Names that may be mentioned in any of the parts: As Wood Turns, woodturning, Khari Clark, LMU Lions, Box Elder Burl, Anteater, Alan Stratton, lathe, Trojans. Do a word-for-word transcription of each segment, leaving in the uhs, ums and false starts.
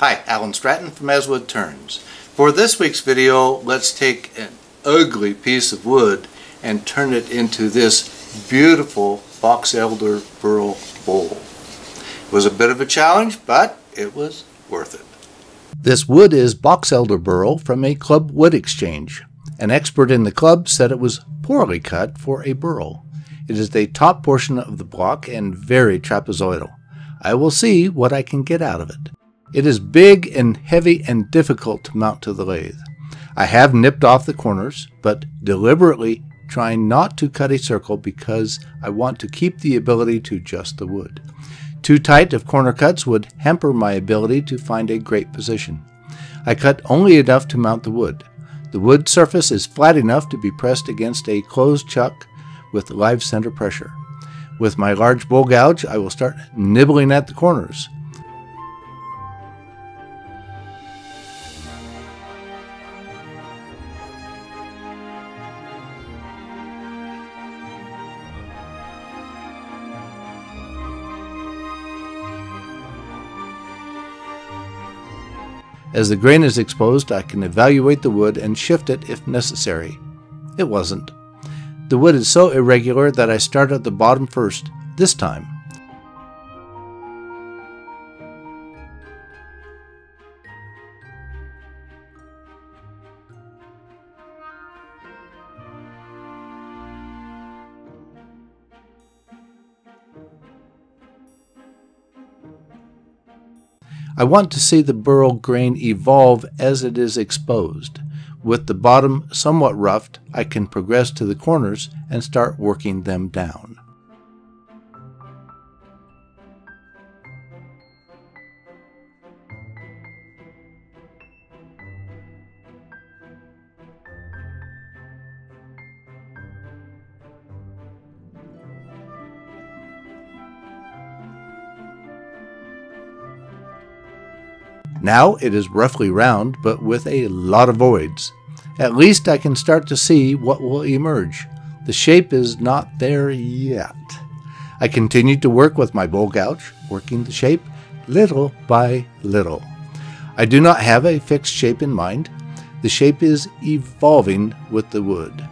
Hi, Alan Stratton from As Wood Turns. For this week's video, let's take an ugly piece of wood and turn it into this beautiful Box Elder Burl bowl. It was a bit of a challenge, but it was worth it. This wood is Box Elder Burl from a club wood exchange. An expert in the club said it was poorly cut for a burl. It is the top portion of the block and very trapezoidal. I will see what I can get out of it. It is big and heavy and difficult to mount to the lathe. I have nipped off the corners, but deliberately trying not to cut a circle because I want to keep the ability to adjust the wood. Too tight of corner cuts would hamper my ability to find a great position. I cut only enough to mount the wood. The wood surface is flat enough to be pressed against a closed chuck with live center pressure. With my large bowl gouge, I will start nibbling at the corners. As the grain is exposed, I can evaluate the wood and shift it if necessary. It wasn't. The wood is so irregular that I start at the bottom first, this time. I want to see the burl grain evolve as it is exposed. With the bottom somewhat roughed, I can progress to the corners and start working them down. Now it is roughly round, but with a lot of voids. At least I can start to see what will emerge. The shape is not there yet. I continued to work with my bowl gouge, working the shape little by little. I do not have a fixed shape in mind. The shape is evolving with the wood.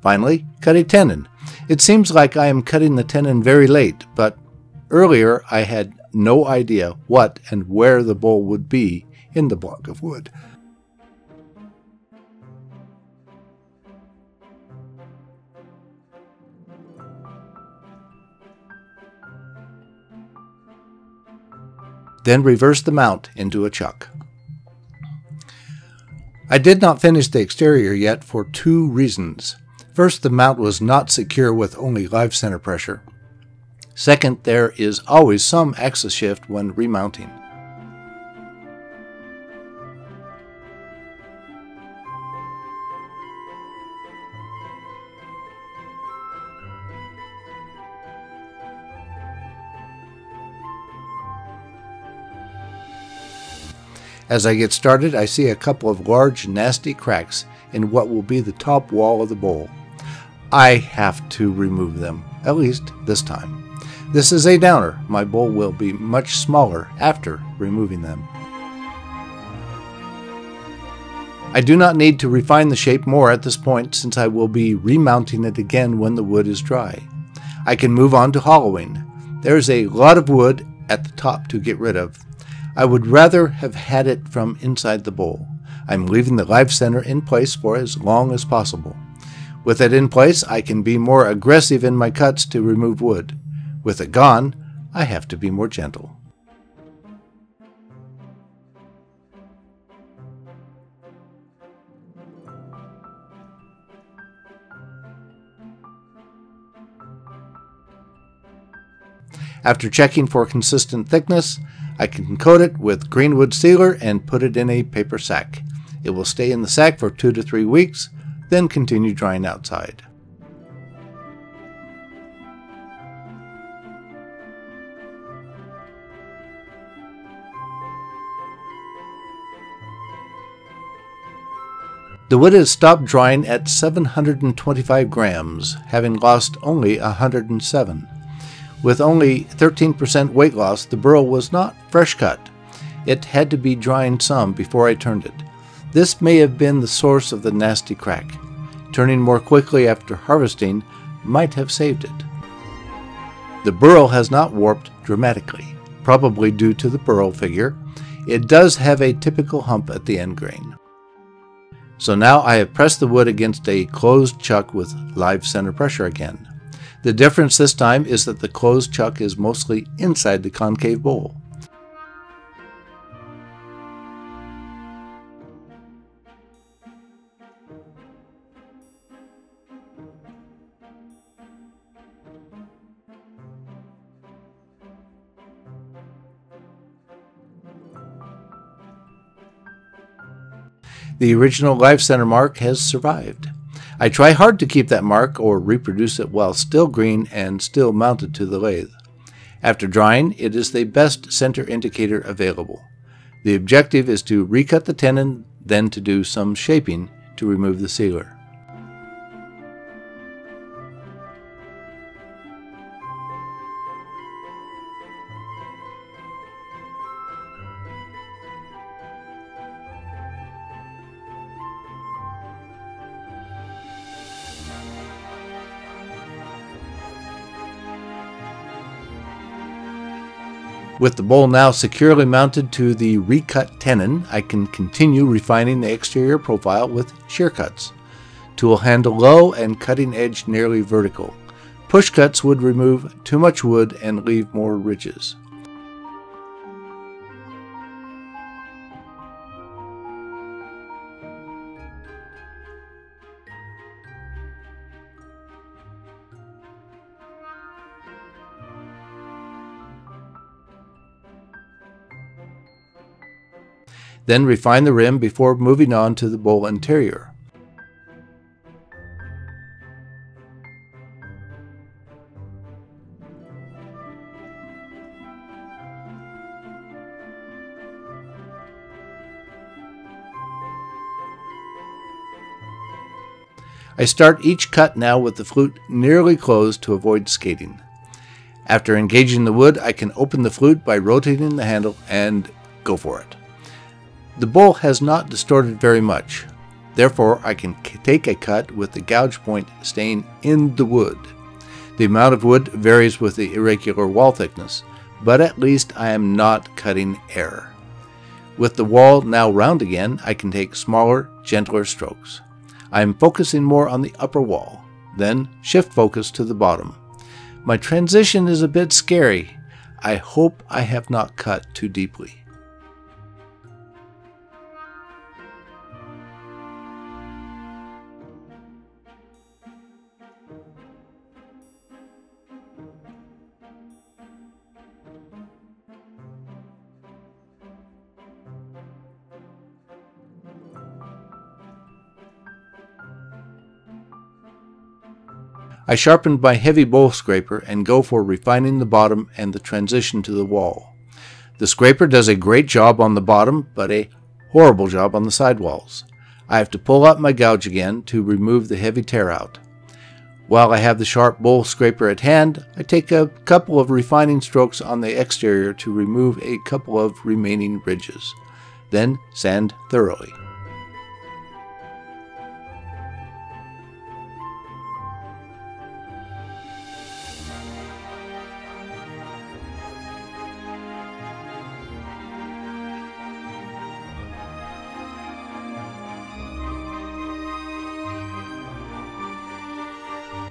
Finally, cut a tenon. It seems like I am cutting the tenon very late, but earlier I had no idea what and where the bowl would be in the block of wood. Then reverse the mount into a chuck. I did not finish the exterior yet for two reasons. First, the mount was not secure with only live center pressure. Second, there is always some axis shift when remounting. As I get started, I see a couple of large, nasty cracks in what will be the top wall of the bowl. I have to remove them, at least this time. This is a downer. My bowl will be much smaller after removing them. I do not need to refine the shape more at this point since I will be remounting it again when the wood is dry. I can move on to hollowing. There is a lot of wood at the top to get rid of. I would rather have had it from inside the bowl. I'm leaving the live center in place for as long as possible. With it in place, I can be more aggressive in my cuts to remove wood. With it gone, I have to be more gentle. After checking for consistent thickness, I can coat it with greenwood sealer and put it in a paper sack. It will stay in the sack for two to three weeks, then continue drying outside. The wood has stopped drying at seven hundred twenty-five grams, having lost only one hundred seven. With only thirteen percent weight loss, the burl was not fresh cut. It had to be drying some before I turned it. This may have been the source of the nasty crack. Turning more quickly after harvesting might have saved it. The burl has not warped dramatically, probably due to the burl figure. It does have a typical hump at the end grain. So now I have pressed the wood against a closed chuck with live center pressure again. The difference this time is that the closed chuck is mostly inside the concave bowl. The original live center mark has survived. I try hard to keep that mark or reproduce it while still green and still mounted to the lathe. After drying, it is the best center indicator available. The objective is to recut the tenon, then to do some shaping to remove the sealer. With the bowl now securely mounted to the recut tenon, I can continue refining the exterior profile with shear cuts. Tool handle low and cutting edge nearly vertical. Push cuts would remove too much wood and leave more ridges. Then refine the rim before moving on to the bowl interior. I start each cut now with the flute nearly closed to avoid skating. After engaging the wood, I can open the flute by rotating the handle and go for it. The bowl has not distorted very much, therefore I can take a cut with the gouge point staying in the wood. The amount of wood varies with the irregular wall thickness, but at least I am not cutting air. With the wall now round again, I can take smaller, gentler strokes. I am focusing more on the upper wall, then shift focus to the bottom. My transition is a bit scary. I hope I have not cut too deeply. I sharpened my heavy bowl scraper and go for refining the bottom and the transition to the wall. The scraper does a great job on the bottom, but a horrible job on the sidewalls. I have to pull out my gouge again to remove the heavy tear out. While I have the sharp bowl scraper at hand, I take a couple of refining strokes on the exterior to remove a couple of remaining ridges. Then sand thoroughly.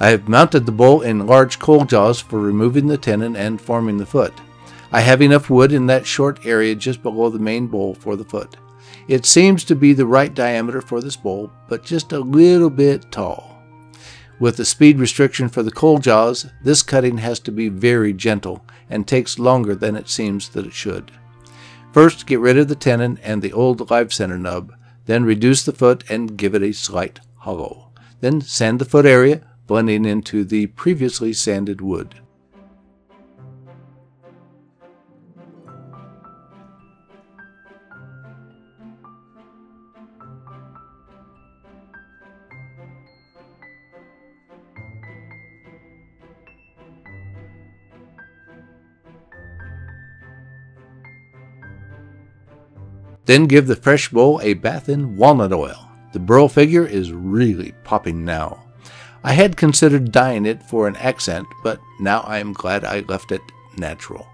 I have mounted the bowl in large coal jaws for removing the tenon and forming the foot. I have enough wood in that short area just below the main bowl for the foot. It seems to be the right diameter for this bowl, but just a little bit tall. With the speed restriction for the coal jaws, this cutting has to be very gentle and takes longer than it seems that it should. First, get rid of the tenon and the old live center nub, then reduce the foot and give it a slight hollow. Then sand the foot area, blending into the previously sanded wood. Then give the fresh bowl a bath in walnut oil. The Burl figure is really popping now. I had considered dyeing it for an accent, but now I am glad I left it natural.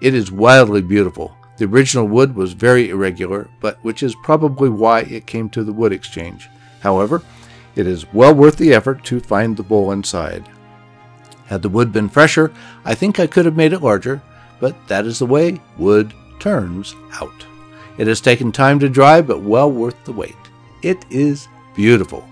It is wildly beautiful. The original wood was very irregular, but which is probably why it came to the wood exchange. However, it is well worth the effort to find the bowl inside. Had the wood been fresher, I think I could have made it larger, but that is the way wood turns out. It has taken time to dry, but well worth the wait. It is beautiful.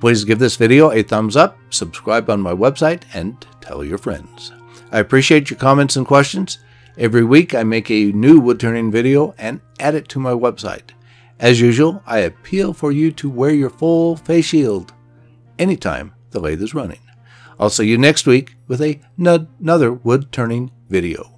Please give this video a thumbs up, subscribe on my website, and tell your friends. I appreciate your comments and questions. Every week I make a new wood turning video and add it to my website. As usual, I appeal for you to wear your full face shield anytime the lathe is running. I'll see you next week with a another wood turning video.